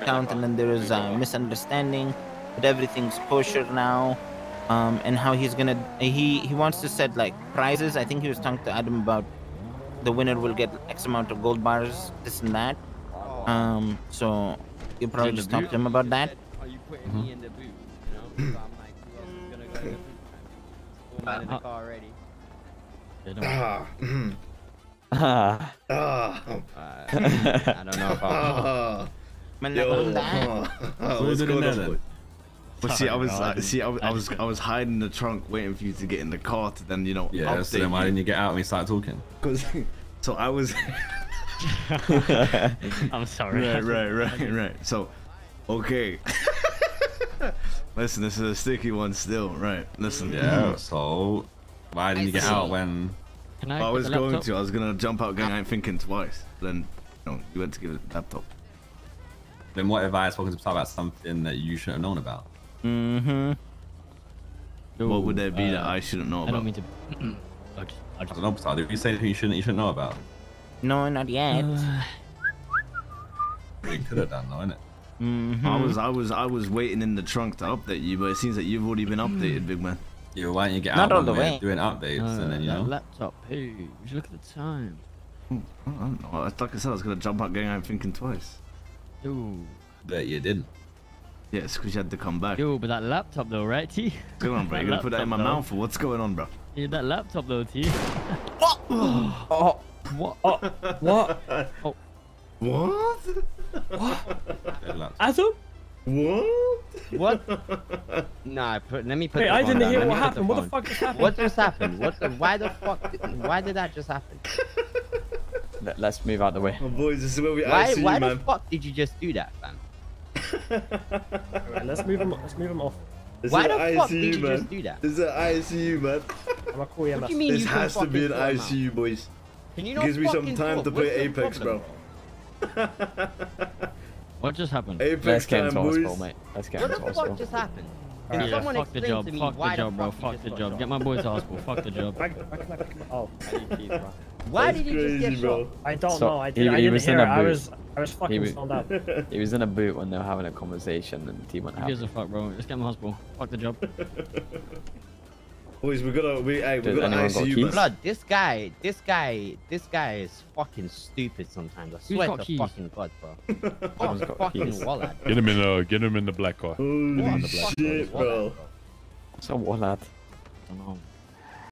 account, and then there is a misunderstanding, but everything's kosher now. And how he's gonna, he wants to set like prizes. I think he was talking to Adam about the winner will get X amount of gold bars, this and that. So you probably just talk to him about that. I don't know about But see, I was hiding in the trunk, waiting for you to get in the car to then, you know. Yeah. So then why didn't you get out and we started talking? Because, so I was. I'm sorry. Right. So, okay. Listen, this is a sticky one still, right? Listen. Yeah. So, why didn't you get out when? Can I was going to. I was gonna jump out, gang. I ain't thinking twice. Then, you know, you went to give it a laptop. Then what if I was talking to talk about something that you should have known about? What would there be that I shouldn't know about? I don't mean to. Okay. I don't know, Pasad. Did you say anything you shouldn't know about? No, not yet. You could have done, though, innit? I was waiting in the trunk to update you, but it seems that you've already been updated, big man. Yeah, why don't you get out and doing updates and then you know? Laptop. Hey, would you look at the time? Ooh, I don't know. Like I said, I was gonna jump out, gang. I'm thinking twice. Ooh. But you didn't. Yeah, it's because you had to come back. Yo, but that laptop though, right, T? Come on, bro. You're gonna put that in my mouth, or what's going on, bro? Yeah, that laptop though, T. What? Oh. What? Oh. What? Oh. What? What? Adam? What? What? Nah, let me put. Wait, I didn't hear what happened. What the fuck just happened? What just happened? Why the fuck? Why did that just happen? Let's move out the way. Oh, boys, this is where we actually, why the fuck did you just do that, man? Alright, let's move him off. Why the fuck did you just do that? This is an ICU, man. What do you mean? This has to be an ICU, boys. Can you not fucking talk? Gives me some time to play Apex, bro. What just happened? Apex time, boys. What the fuck just happened? Yeah, fuck the job, bro. Fuck the job. Get my boys to hospital. Fuck the job. Oh, why did you just get shot? I don't know. I didn't hear. I was fucking stoned up. He was in a boot when they were having a conversation, and the team went out. Who gives a fuck, bro? Just get him to hospital. Fuck the job. Boys, we gotta. We gotta ICU. Blood. This guy is fucking stupid sometimes. I swear to fucking god, bro. What a fucking wallet. Get him in the black car. Holy shit, bro. What's a wallet? I don't know.